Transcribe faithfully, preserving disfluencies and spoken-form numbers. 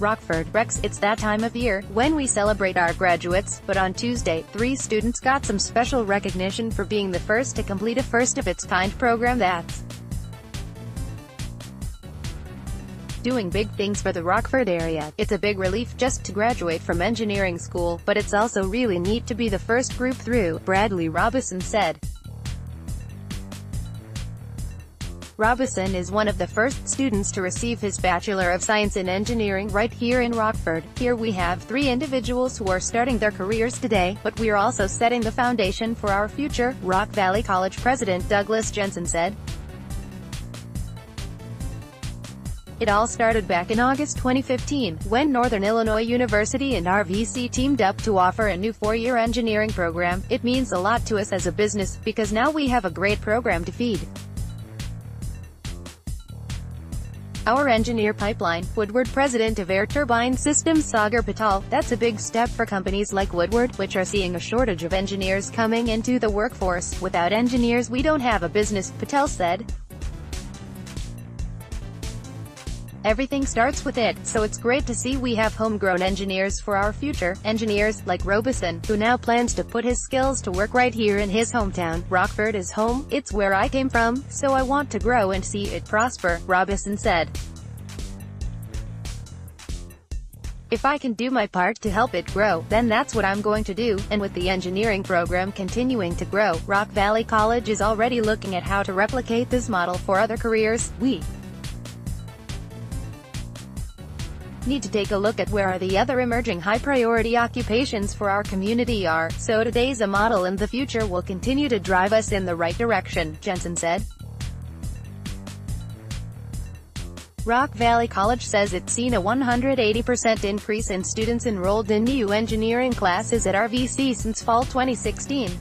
Rockford, WREX. It's that time of year, when we celebrate our graduates, but on Tuesday, three students got some special recognition for being the first to complete a first-of-its-kind program that's doing big things for the Rockford area. It's a big relief just to graduate from engineering school, but it's also really neat to be the first group through, Bradley Robison said. Robison is one of the first students to receive his Bachelor of Science in Engineering right here in Rockford. Here we have three individuals who are starting their careers today, but we're also setting the foundation for our future, Rock Valley College President Douglas Jensen said. It all started back in August twenty fifteen, when Northern Illinois University and R V C teamed up to offer a new four-year engineering program. It means a lot to us as a business, because now we have a great program to feed our engineer pipeline, Woodward. President of Air Turbine Systems Sagar Patel, that's a big step for companies like Woodward, which are seeing a shortage of engineers coming into the workforce. Without engineers we don't have a business, Patel said. Everything starts with it, so it's great to see we have homegrown engineers for our future, engineers like Robison, who now plans to put his skills to work right here in his hometown. Rockford is home, it's where I came from, so I want to grow and see it prosper, Robison said. If I can do my part to help it grow, then that's what I'm going to do, and with the engineering program continuing to grow, Rock Valley College is already looking at how to replicate this model for other careers. We need to take a look at where the other emerging high-priority occupations for our community are, so today's a model and the future will continue to drive us in the right direction, Jensen said. Rock Valley College says it's seen a one hundred eighty percent increase in students enrolled in new engineering classes at R V C since fall twenty sixteen.